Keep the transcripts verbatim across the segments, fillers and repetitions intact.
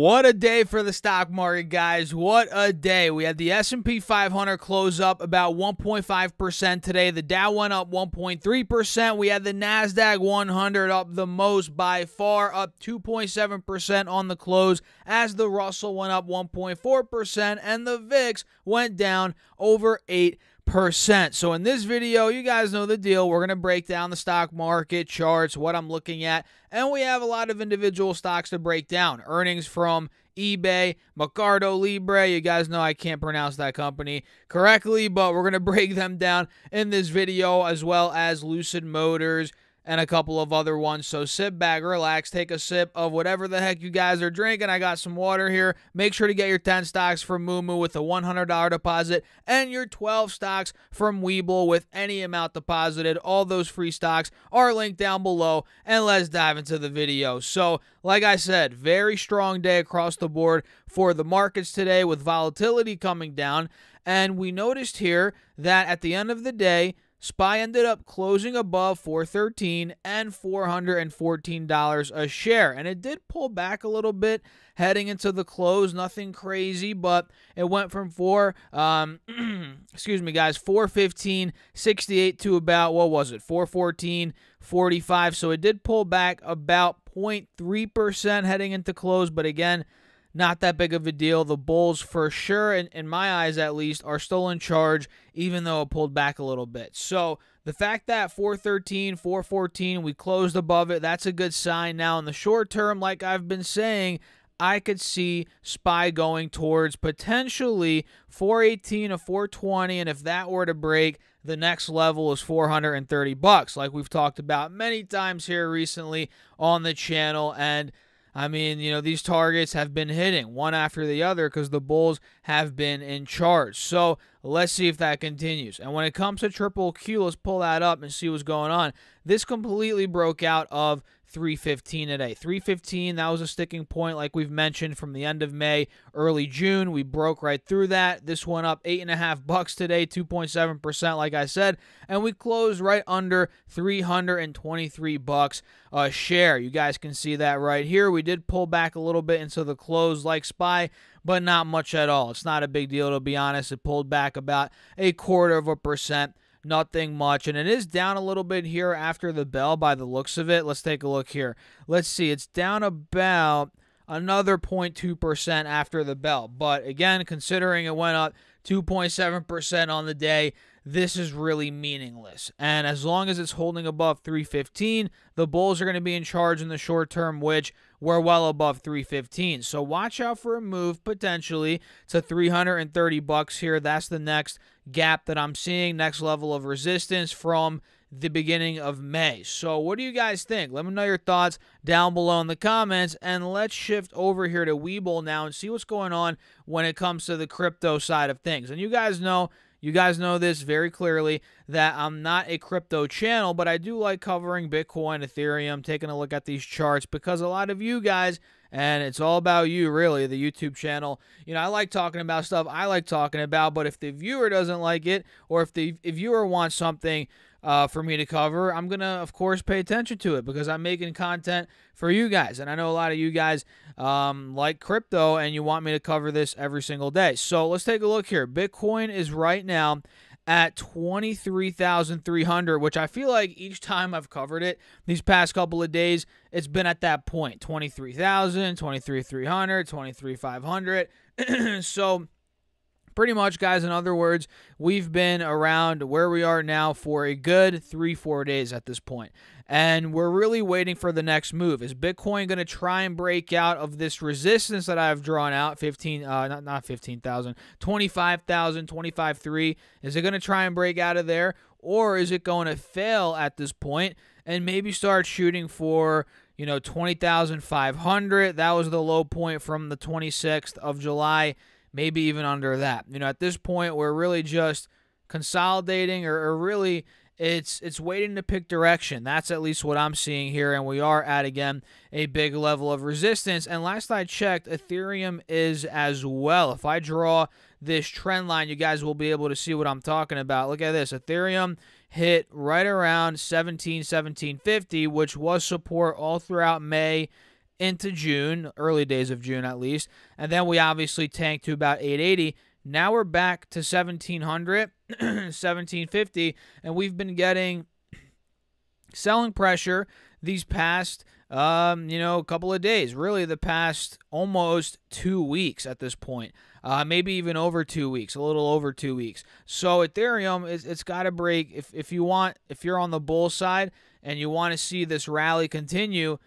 What a day for the stock market, guys. What a day. We had the S and P five hundred close up about one point five percent today. The Dow went up one point three percent. We had the NASDAQ one hundred up the most by far, up two point seven percent on the close, as the Russell went up one point four percent and the V I X went down over eight percent. So in this video, you guys know the deal. We're going to break down the stock market charts, what I'm looking at, and we have a lot of individual stocks to break down. Earnings from eBay, Mercado Libre. You guys know I can't pronounce that company correctly, but we're going to break them down in this video, as well as Lucid Motors and a couple of other ones. So sit back, relax, take a sip of whatever the heck you guys are drinking. I got some water here. Make sure to get your ten stocks from moomoo with a one hundred dollar deposit, and your twelve stocks from WeBull with any amount deposited. All those free stocks are linked down below, and let's dive into the video. So like I said, very strong day across the board for the markets today, with volatility coming down. And we noticed here that at the end of the day, S P Y ended up closing above four thirteen and four hundred fourteen dollars a share. And it did pull back a little bit heading into the close. Nothing crazy, but it went from four, um, excuse me, guys, four fifteen sixty-eight to about, what was it, four fourteen forty-five. So it did pull back about zero point three percent heading into close. But again, not that big of a deal. The bulls, for sure, in, in my eyes at least, are still in charge, even though it pulled back a little bit. So the fact that four thirteen, four fourteen, we closed above it, that's a good sign. Now, in the short term, like I've been saying, I could see S P Y going towards potentially four eighteen to four twenty, and if that were to break, the next level is four hundred thirty bucks, like we've talked about many times here recently on the channel. And I mean, you know, these targets have been hitting one after the other because the bulls have been in charge. So let's see if that continues. And when it comes to triple Q, let's pull that up and see what's going on. This completely broke out of three fifteen today. three fifteen, that was a sticking point, like we've mentioned, from the end of May, early June. We broke right through that. This went up eight and a half bucks today, two point seven percent, like I said, and we closed right under three hundred twenty-three bucks a share. You guys can see that right here. We did pull back a little bit into the close, like S P Y, but not much at all. It's not a big deal, to be honest. It pulled back about a quarter of a percent. Nothing much, and it is down a little bit here after the bell by the looks of it. Let's take a look here. Let's see. It's down about another zero point two percent after the bell, but again, considering it went up two point seven percent on the day, this is really meaningless. And as long as it's holding above three fifteen, the bulls are going to be in charge in the short term, which we're well above three fifteen. So watch out for a move potentially to three hundred thirty bucks here. That's the next gap that I'm seeing, next level of resistance from the beginning of May. So what do you guys think? Let me know your thoughts down below in the comments, and let's shift over here to WeBull now and see what's going on when it comes to the crypto side of things. And you guys know, you guys know this very clearly, that I'm not a crypto channel, but I do like covering Bitcoin, Ethereum, taking a look at these charts, because a lot of you guys, and it's all about you really, the YouTube channel, you know, I like talking about stuff I like talking about, but if the viewer doesn't like it, or if the if viewer wants something Uh, for me to cover, I'm going to, of course, pay attention to it, because I'm making content for you guys. And I know a lot of you guys um, like crypto, and you want me to cover this every single day. So let's take a look here. Bitcoin is right now at twenty-three thousand three hundred, which I feel like each time I've covered it these past couple of days, it's been at that point, twenty-three thousand, twenty-three thousand three hundred, twenty-three thousand five hundred. So pretty much, guys, in other words, we've been around where we are now for a good three, four days at this point. And we're really waiting for the next move. Is Bitcoin going to try and break out of this resistance that I've drawn out, fifteen, uh, not, not fifteen thousand, twenty-five thousand, twenty-five thousand three hundred? Is it going to try and break out of there? Or is it going to fail at this point and maybe start shooting for, you know, twenty thousand five hundred? That was the low point from the twenty-sixth of July. Maybe even under that. You know, at this point, we're really just consolidating, or, or really it's it's waiting to pick direction. That's at least what I'm seeing here. And we are at, again, a big level of resistance. And last I checked, Ethereum is as well. If I draw this trend line, you guys will be able to see what I'm talking about. Look at this. Ethereum hit right around seventeen, seventeen fifty, which was support all throughout May into June, early days of June at least, and then we obviously tanked to about eight eighty. Now we're back to seventeen hundred, seventeen fifty, and we've been getting selling pressure these past, um, you know, couple of days, really the past almost two weeks at this point, uh, maybe even over two weeks, a little over two weeks. So Ethereum, is, it's got to break. If, if you want, if you're on the bull side and you want to see this rally continue,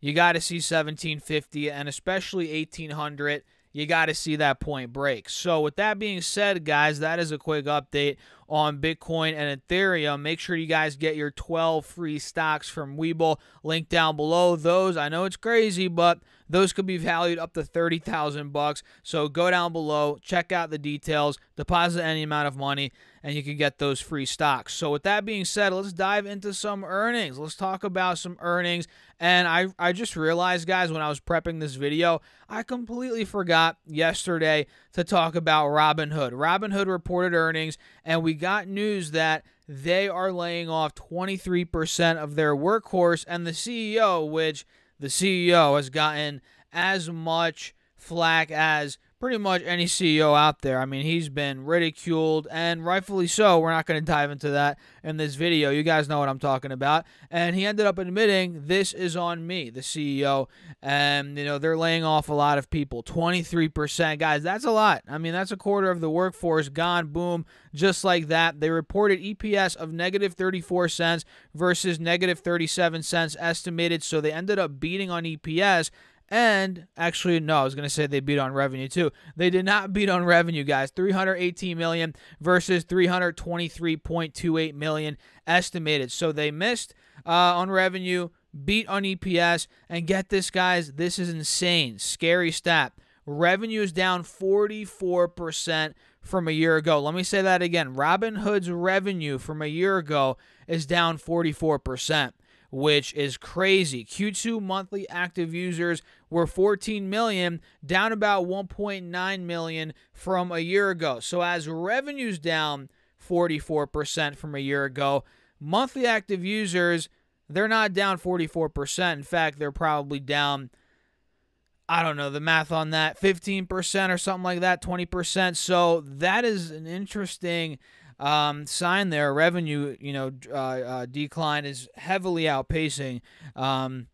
you got to see seventeen fifty and especially eighteen hundred. You got to see that point break. So with that being said, guys, that is a quick update on Bitcoin and Ethereum. Make sure you guys get your twelve free stocks from WeBull. Link down below. Those, I know it's crazy, but those could be valued up to thirty thousand bucks. So go down below, check out the details, deposit any amount of money, and you can get those free stocks. So with that being said, let's dive into some earnings. Let's talk about some earnings. And I, I just realized, guys, when I was prepping this video, I completely forgot yesterday to talk about Robinhood. Robinhood reported earnings, and we got news that they are laying off twenty-three percent of their workforce, and the C E O, which the C E O has gotten as much flack as pretty much any C E O out there. I mean, he's been ridiculed, and rightfully so. We're not going to dive into that in this video. You guys know what I'm talking about. And he ended up admitting, this is on me, the C E O. And, you know, they're laying off a lot of people. twenty-three percent. Guys, that's a lot. I mean, that's a quarter of the workforce gone. Boom. Just like that. They reported E P S of negative thirty-four cents versus negative thirty-seven cents estimated. So they ended up beating on E P S. And actually, no, I was going to say they beat on revenue too. They did not beat on revenue, guys. three hundred eighteen million dollars versus three hundred twenty-three point two eight million dollars estimated. So they missed uh, on revenue, beat on E P S, and get this, guys, this is insane. Scary stat. Revenue is down forty-four percent from a year ago. Let me say that again. Robinhood's revenue from a year ago is down forty-four percent. Which is crazy. Q two monthly active users were fourteen million, down about one point nine million from a year ago. So as revenues down forty-four percent from a year ago, monthly active users, they're not down forty-four percent. In fact, they're probably down, I don't know the math on that, fifteen percent or something like that, twenty percent. So that is an interesting Um, sign there. Revenue, you know, uh, uh, decline is heavily outpacing um,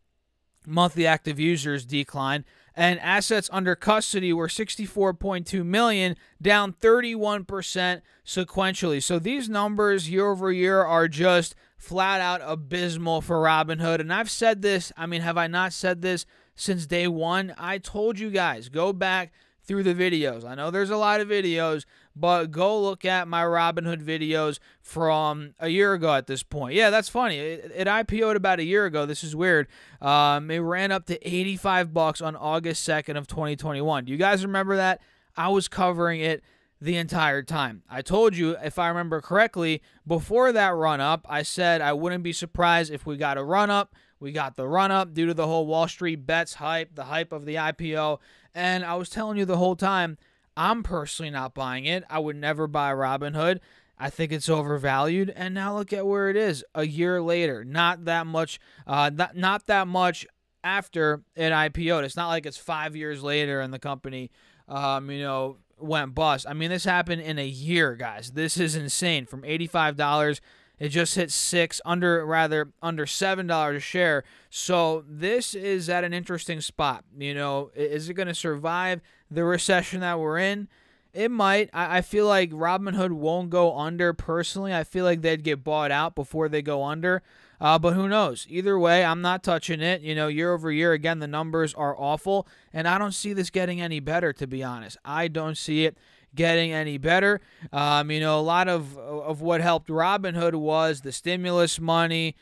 monthly active users decline, and assets under custody were sixty-four point two million, down thirty-one percent sequentially. So these numbers year over year are just flat out abysmal for Robinhood. And I've said this, I mean, have I not said this since day one? I told you guys, go back through the videos. I know there's a lot of videos, but go look at my Robinhood videos from a year ago at this point. Yeah, that's funny. It, it I P O'd about a year ago. This is weird. Um, it ran up to eighty-five bucks on August second of twenty twenty-one. Do you guys remember that? I was covering it the entire time. I told you, if I remember correctly, before that run-up, I said I wouldn't be surprised if we got a run-up. We got the run-up due to the whole Wall Street Bets hype, the hype of the I P O. And I was telling you the whole time, I'm personally not buying it. I would never buy Robinhood. I think it's overvalued. And now look at where it is a year later. Not that much, uh, not, not that much after it I P O'd. It's not like it's five years later and the company, um, you know, went bust. I mean, this happened in a year, guys. This is insane. From eighty-five dollars, it just hit six under rather under seven dollars a share. So this is at an interesting spot. You know, is it going to survive the recession that we're in? It might. I, I feel like Robinhood won't go under personally. I feel like they'd get bought out before they go under. Uh, but who knows? Either way, I'm not touching it. You know, year over year, again, the numbers are awful. And I don't see this getting any better, to be honest. I don't see it getting any better. Um, you know, a lot of, of what helped Robinhood was the stimulus money,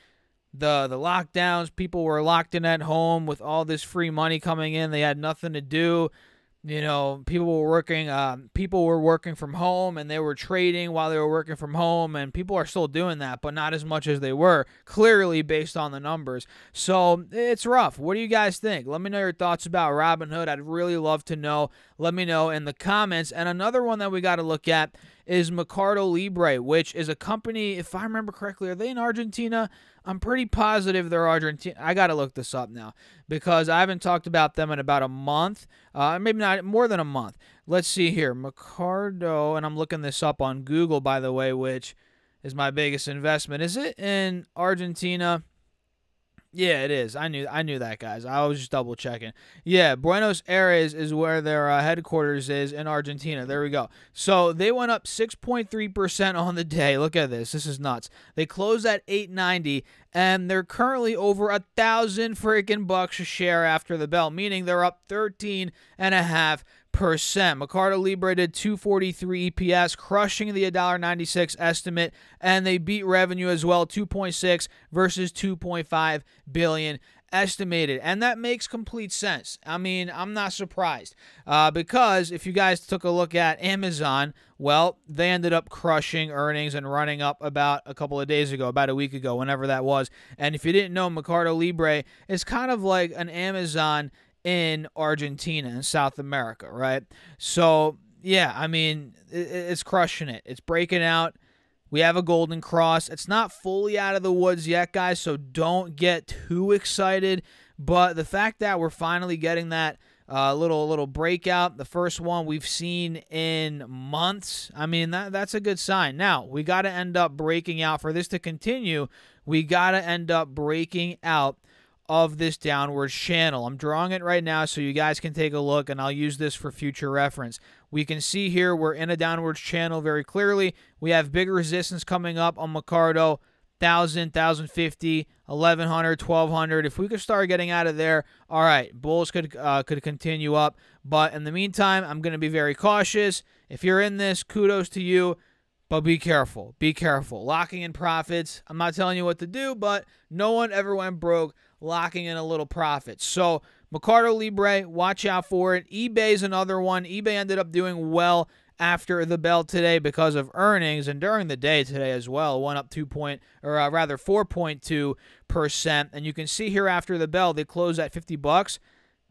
the, the lockdowns. People were locked in at home with all this free money coming in. They had nothing to do. You know, people were working. Um, people were working from home, and they were trading while they were working from home. And people are still doing that, but not as much as they were. Clearly, based on the numbers, so it's rough. What do you guys think? Let me know your thoughts about Robinhood. I'd really love to know. Let me know in the comments. And another one that we got to look at is Mercado Libre, which is a company, if I remember correctly, are they in Argentina? I'm pretty positive they're Argentina. I got to look this up now because I haven't talked about them in about a month. Uh, maybe not more than a month. Let's see here. Mercado, and I'm looking this up on Google, by the way, which is my biggest investment. Is it in Argentina? Yeah, it is. I knew I knew that, guys. I was just double checking. Yeah, Buenos Aires is where their uh, headquarters is in Argentina. There we go. So they went up six point three percent on the day. Look at this. This is nuts. They closed at eight ninety, and they're currently over a thousand freaking bucks a share after the bell, meaning they're up thirteen and a half percent. Mercado Libre did two forty-three E P S, crushing the one dollar ninety-six estimate, and they beat revenue as well, two point six versus two point five billion estimated, and that makes complete sense. I mean, I'm not surprised uh, because if you guys took a look at Amazon, well, they ended up crushing earnings and running up about a couple of days ago, about a week ago, whenever that was. And if you didn't know, Mercado Libre is kind of like an Amazon in Argentina and South America, right? So, yeah, I mean, it's crushing it. It's breaking out. We have a golden cross. It's not fully out of the woods yet, guys, so don't get too excited. But the fact that we're finally getting that uh, little little breakout, the first one we've seen in months, I mean, that, that's a good sign. Now, we got to end up breaking out. For this to continue, we got to end up breaking out of this downward channel. I'm drawing it right now so you guys can take a look, and I'll use this for future reference. We can see here we're in a downwards channel very clearly. We have big resistance coming up on Mercado, one thousand, one thousand fifty, eleven hundred, twelve hundred. If we could start getting out of there, all right, bulls could uh, could continue up. But in the meantime, I'm going to be very cautious. If you're in this, kudos to you. But be careful. Be careful. Locking in profits. I'm not telling you what to do, but no one ever went broke locking in a little profit. So Mercado Libre, watch out for it. eBay's another one. eBay ended up doing well after the bell today because of earnings, and during the day today as well, went up two point or uh, rather four point two percent. And you can see here after the bell, they closed at fifty bucks.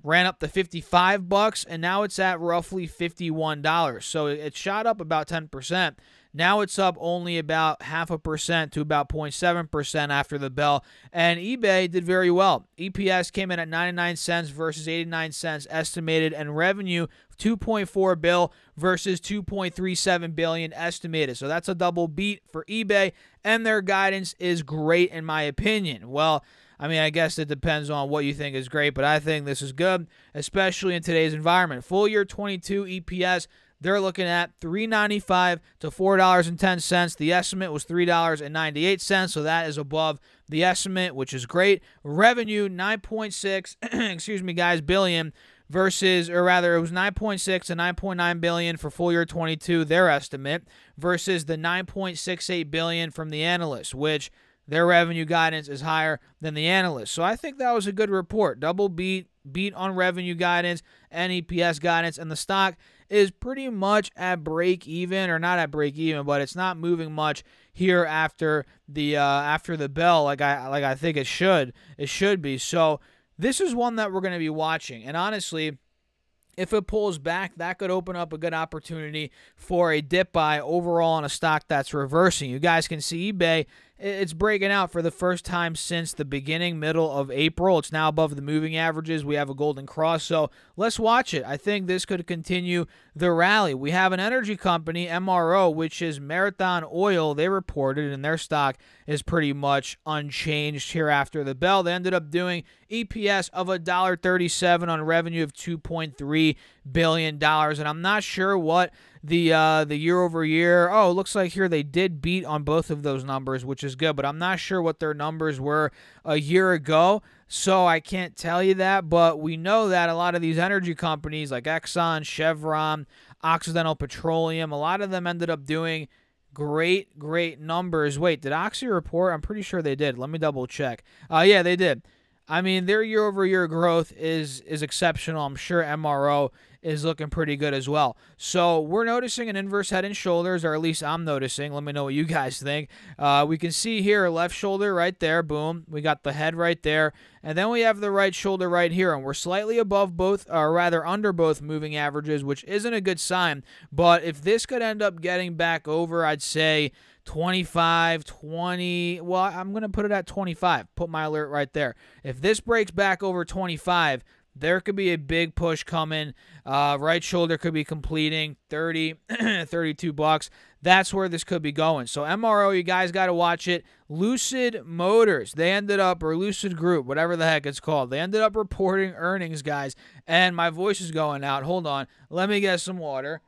Ran up to fifty-five bucks, and now it's at roughly fifty-one dollars. So it shot up about ten percent. Now it's up only about half a percent to about zero point seven percent after the bell. And eBay did very well. E P S came in at ninety-nine cents versus eighty-nine cents estimated, and revenue two point four bill versus two point three seven billion estimated. So that's a double beat for eBay, and their guidance is great in my opinion. Well, I mean, I guess it depends on what you think is great, but I think this is good, especially in today's environment. Full year twenty-two E P S, they're looking at three ninety-five to four dollars and ten cents. The estimate was three dollars and ninety-eight cents, so that is above the estimate, which is great. Revenue nine point six, excuse me, guys, billion versus, or rather, it was nine point six to nine point nine billion for full year twenty-two, their estimate, versus the nine point six eight billion from the analysts, which their revenue guidance is higher than the analysts. So I think that was a good report. Double beat, beat on revenue guidance and E P S guidance. And the stock is pretty much at break even, or not at break even, but it's not moving much here after the uh, after the bell like I like I think it should. It should be. So this is one that we're going to be watching. And honestly, if it pulls back, that could open up a good opportunity for a dip buy overall on a stock that's reversing. You guys can see eBay, it's breaking out for the first time since the beginning, middle of April. It's now above the moving averages. We have a golden cross, so let's watch it. I think this could continue the rally. We have an energy company, M R O, which is Marathon Oil. They reported, and their stock is pretty much unchanged here after the bell. They ended up doing E P S of one dollar thirty-seven on revenue of two point three billion dollars, and I'm not sure what the uh, the year over year. Oh, it looks like here they did beat on both of those numbers, which is good, but I'm not sure what their numbers were a year ago, so I can't tell you that, but we know that a lot of these energy companies like Exxon, Chevron, Occidental Petroleum, a lot of them ended up doing great, great numbers. Wait, did Oxy report? I'm pretty sure they did. Let me double check. Uh, yeah, they did. I mean, their year-over-year growth is is exceptional. I'm sure M R O is looking pretty good as well. So we're noticing an inverse head and shoulders, or at least I'm noticing. Let me know what you guys think. Uh, we can see here left shoulder right there. Boom. We got the head right there. And then we have the right shoulder right here. And we're slightly above both, or rather under both moving averages, which isn't a good sign. But if this could end up getting back over, I'd say twenty-five, twenty, well, I'm going to put it at twenty-five. Put my alert right there. If this breaks back over twenty-five, there could be a big push coming. Uh, right shoulder could be completing thirty, thirty-two bucks. That's where this could be going. So M R O, you guys got to watch it. Lucid Motors, they ended up, or Lucid Group, whatever the heck it's called, they ended up reporting earnings, guys. And my voice is going out. Hold on. Let me get some water.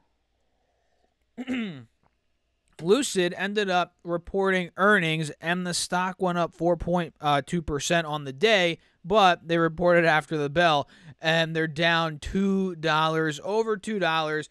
Lucid ended up reporting earnings, and the stock went up four point two percent on the day, but they reported after the bell, and they're down two dollars, over two dollars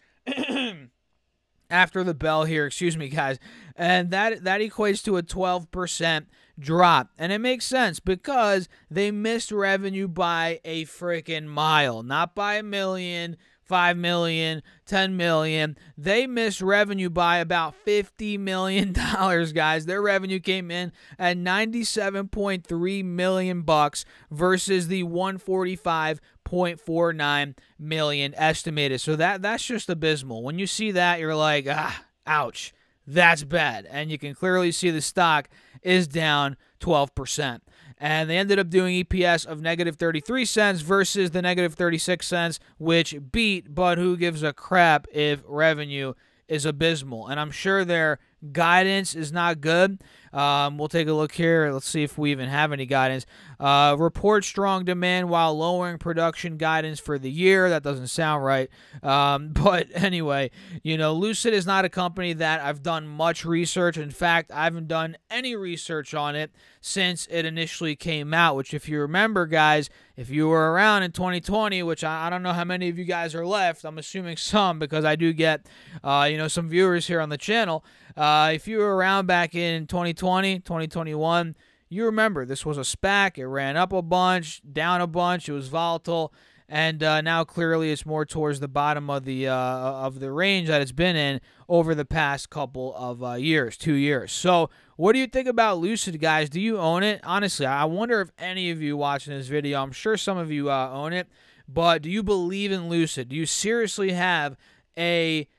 after the bell here. Excuse me, guys. And that, that equates to a twelve percent drop. And it makes sense because they missed revenue by a freaking mile, not by a million, five million, ten million. They missed revenue by about fifty million dollars, guys. Their revenue came in at ninety-seven point three million bucks versus the one forty-five point four nine million estimated. So that that's just abysmal. When you see that, you're like, ah, ouch. That's bad. And you can clearly see the stock is down twelve percent. And they ended up doing E P S of negative thirty-three cents versus the negative thirty-six cents, which beat, but who gives a crap if revenue is abysmal? And I'm sure their guidance is not good. Um, we'll take a look here. Let's see if we even have any guidance. Uh, report strong demand while lowering production guidance for the year. That doesn't sound right. Um, but anyway, you know, Lucid is not a company that I've done much research. In fact, I haven't done any research on it since it initially came out, which if you remember, guys, if you were around in twenty twenty, which I, I don't know how many of you guys are left. I'm assuming some, because I do get, uh, you know, some viewers here on the channel. Uh, if you were around back in twenty twenty, twenty twenty-one, you remember this was a SPAC. It ran up a bunch, down a bunch. It was volatile, and uh, now clearly it's more towards the bottom of the uh, of the range that it's been in over the past couple of uh, years, two years. So, what do you think about Lucid, guys? Do you own it? Honestly, I wonder if any of you watching this video. I'm sure some of you uh, own it, but do you believe in Lucid? Do you seriously have a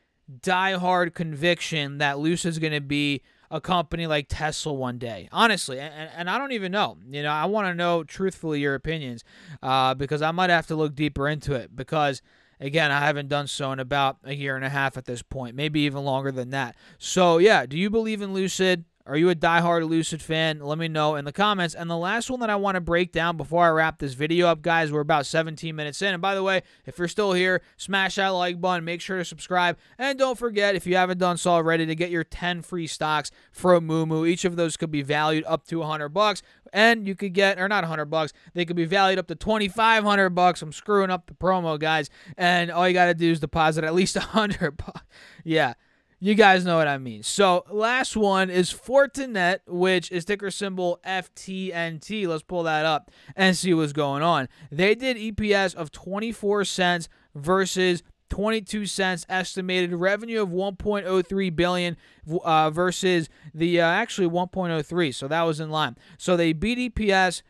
diehard conviction that Lucid's going to be a company like Tesla one day? Honestly, and, and I don't even know. You know, I want to know truthfully your opinions, uh, because I might have to look deeper into it, because again, I haven't done so in about a year and a half at this point, maybe even longer than that. So yeah, do you believe in Lucid? Are you a diehard Lucid fan? Let me know in the comments. And the last one that I want to break down before I wrap this video up, guys, we're about seventeen minutes in. And by the way, if you're still here, smash that like button. Make sure to subscribe. And don't forget, if you haven't done so already, to get your ten free stocks from moomoo. Each of those could be valued up to one hundred bucks. And you could get, or not one hundred bucks, they could be valued up to twenty-five hundred bucks. I'm screwing up the promo, guys. And all you got to do is deposit at least one hundred bucks. Yeah. You guys know what I mean. So, last one is Fortinet, which is ticker symbol F T N T. Let's pull that up and see what's going on. They did E P S of twenty-four cents versus twenty-two cents estimated. Revenue of one point oh three billion dollars uh, versus the, uh, actually one point oh three, so that was in line. So, they beat E P S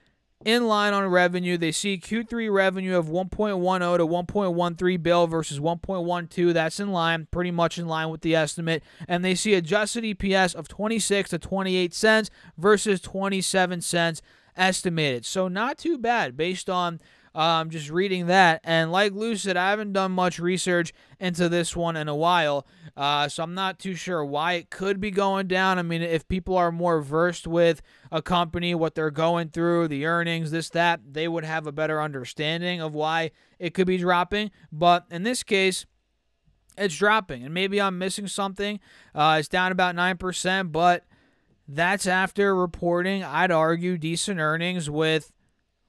in line on revenue. They see Q three revenue of one point one oh to one point one three bill versus one point one two. That's in line, pretty much in line with the estimate. And they see adjusted E P S of twenty-six to twenty-eight cents versus twenty-seven cents estimated. So not too bad based on um, just reading that. And like Lucid, I haven't done much research into this one in a while. Uh, so I'm not too sure why it could be going down. I mean, if people are more versed with a company, what they're going through, the earnings, this, that, they would have a better understanding of why it could be dropping. But in this case, it's dropping. And maybe I'm missing something. Uh, it's down about nine percent, but that's after reporting, I'd argue, decent earnings with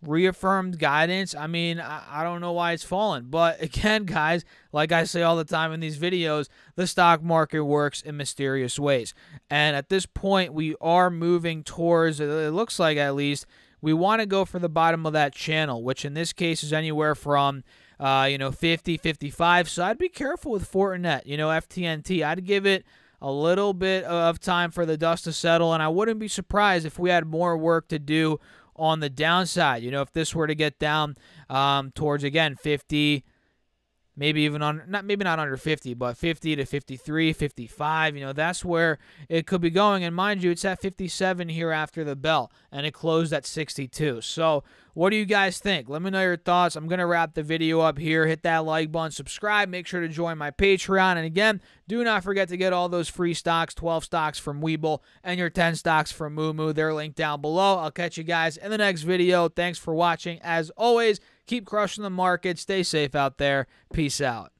reaffirmed guidance. I mean, I, I don't know why it's fallen. But again, guys, like I say all the time in these videos, the stock market works in mysterious ways. And at this point, we are moving towards, it looks like at least, we want to go for the bottom of that channel, which in this case is anywhere from uh, you know, fifty, fifty-five. So I'd be careful with Fortinet, you know, F T N T. I'd give it a little bit of time for the dust to settle, and I wouldn't be surprised if we had more work to do on the downside. You know, if this were to get down um, towards, again, fifty, maybe even on, not maybe not under fifty, but fifty to fifty-three, fifty-five, you know, that's where it could be going. And mind you, it's at fifty-seven here after the bell, and it closed at sixty-two. So what do you guys think? Let me know your thoughts. I'm going to wrap the video up here. Hit that like button, subscribe, make sure to join my Patreon. And again, do not forget to get all those free stocks, twelve stocks from WeBull and your ten stocks from moomoo. They're linked down below. I'll catch you guys in the next video. Thanks for watching. As always, keep crushing the market. Stay safe out there. Peace out.